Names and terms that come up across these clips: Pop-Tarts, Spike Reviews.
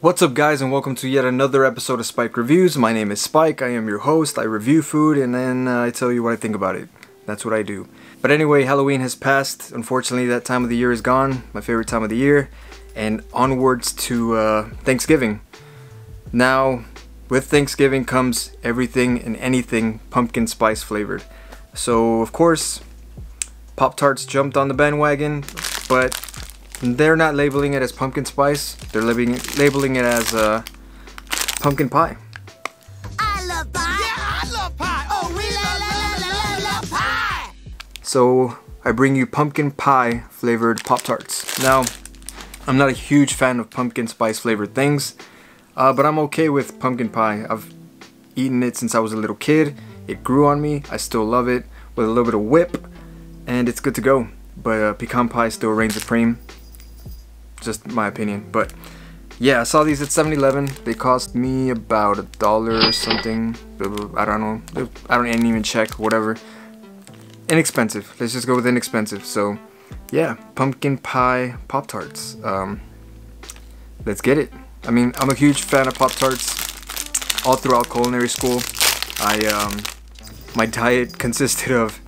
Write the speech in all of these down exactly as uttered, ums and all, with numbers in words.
What's up guys, and welcome to yet another episode of Spike Reviews. My name is Spike, I am your host. I review food and then uh, I tell you what I think about it. That's what I do. But anyway, Halloween has passed. Unfortunately, that time of the year is gone, my favorite time of the year, and onwards to uh, Thanksgiving. Now, with Thanksgiving comes everything and anything pumpkin spice flavored. So, of course, Pop-Tarts jumped on the bandwagon, but they're not labeling it as pumpkin spice. They're labeling it, labeling it as uh, pumpkin pie. I love pie. Yeah, I love pie. Oh, we love, love, love, love, love pie. So I bring you pumpkin pie flavored Pop-Tarts. Now, I'm not a huge fan of pumpkin spice flavored things, uh, but I'm okay with pumpkin pie. I've eaten it since I was a little kid. It grew on me. I still love it with a little bit of whip, and it's good to go. But uh, pecan pie still reigns supreme. Just my opinion, but yeah, I saw these at seven eleven. They cost me about a dollar or something. I don't know. I don't even check. Whatever. Inexpensive. Let's just go with inexpensive. So, yeah, pumpkin pie Pop-Tarts. Um, let's get it. I mean, I'm a huge fan of Pop-Tarts. All throughout culinary school, I um, my diet consisted of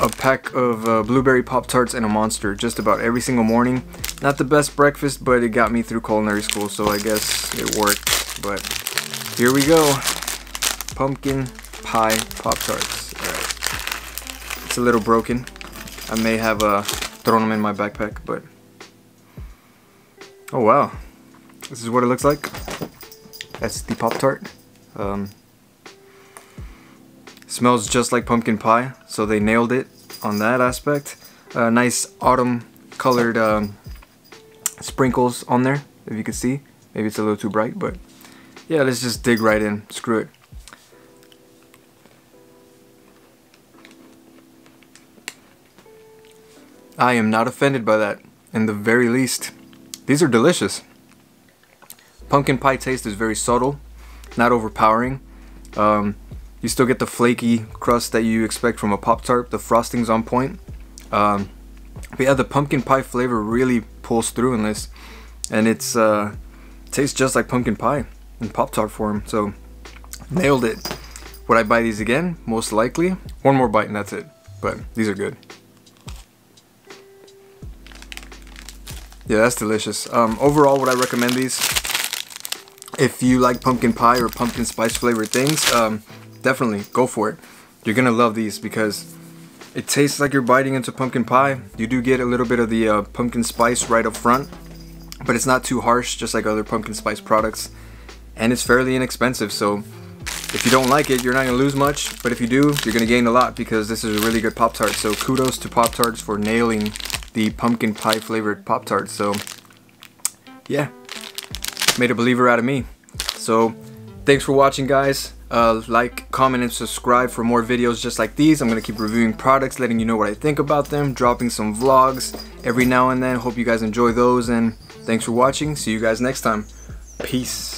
a pack of uh, blueberry Pop-Tarts and a Monster just about every single morning. Not the best breakfast, but it got me through culinary school, so I guess it worked. But here we go, pumpkin pie Pop-Tarts. All right. It's a little broken. I may have uh, thrown them in my backpack, but oh wow, this is what it looks like. That's the Pop-Tart. Um, Smells just like pumpkin pie, so they nailed it on that aspect. Uh, nice autumn colored um, sprinkles on there, if you can see. Maybe it's a little too bright, but yeah, let's just dig right in. Screw it. I am not offended by that, in the very least. These are delicious. Pumpkin pie taste is very subtle, not overpowering. Um, You still get the flaky crust that you expect from a Pop-Tart. The frosting's on point. Um, but yeah, the pumpkin pie flavor really pulls through in this. And it's uh, tastes just like pumpkin pie in Pop-Tart form. So, nailed it. Would I buy these again? Most likely. One more bite and that's it. But these are good. Yeah, that's delicious. Um, overall, would I recommend these? If you like pumpkin pie or pumpkin spice flavored things, um, definitely go for it. You're gonna love these because it tastes like you're biting into pumpkin pie. You do get a little bit of the uh, pumpkin spice right up front, but it's not too harsh, just like other pumpkin spice products, and it's fairly inexpensive. So if you don't like it, you're not gonna lose much, but if you do, you're gonna gain a lot because this is a really good Pop-Tart. So kudos to Pop-Tarts for nailing the pumpkin pie flavored Pop-Tart. So yeah, made a believer out of me. So thanks for watching, guys. Uh, like, comment, and subscribe for more videos just like these. I'm gonna keep reviewing products, letting you know what I think about them, dropping some vlogs every now and then. Hope you guys enjoy those, and thanks for watching. See you guys next time. Peace.